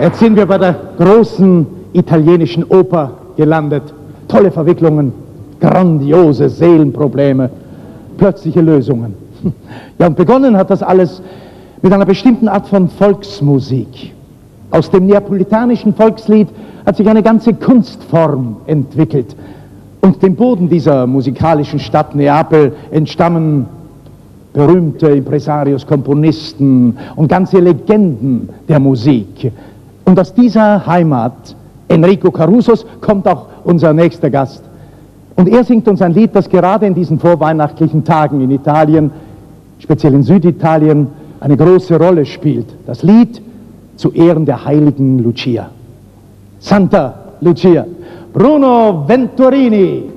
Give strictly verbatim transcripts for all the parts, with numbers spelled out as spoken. Jetzt sind wir bei der großen italienischen Oper gelandet. Tolle Verwicklungen, grandiose Seelenprobleme, plötzliche Lösungen. Ja, und begonnen hat das alles mit einer bestimmten Art von Volksmusik. Aus dem neapolitanischen Volkslied hat sich eine ganze Kunstform entwickelt. Und dem Boden dieser musikalischen Stadt Neapel entstammen berühmte Impresarios, Komponisten und ganze Legenden der Musik. Und aus dieser Heimat Enrico Carusos kommt auch unser nächster Gast. Und er singt uns ein Lied, das gerade in diesen vorweihnachtlichen Tagen in Italien, speziell in Süditalien, eine große Rolle spielt. Das Lied zu Ehren der heiligen Lucia. Santa Lucia. Bruno Venturini.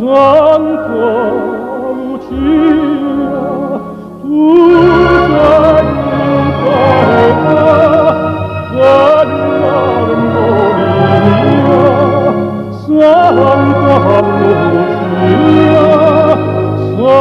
Santa Lucia, Santa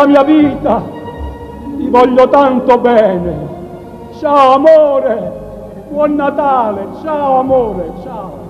La mia vita, ti voglio tanto bene. Ciao amore, buon Natale, ciao amore, ciao.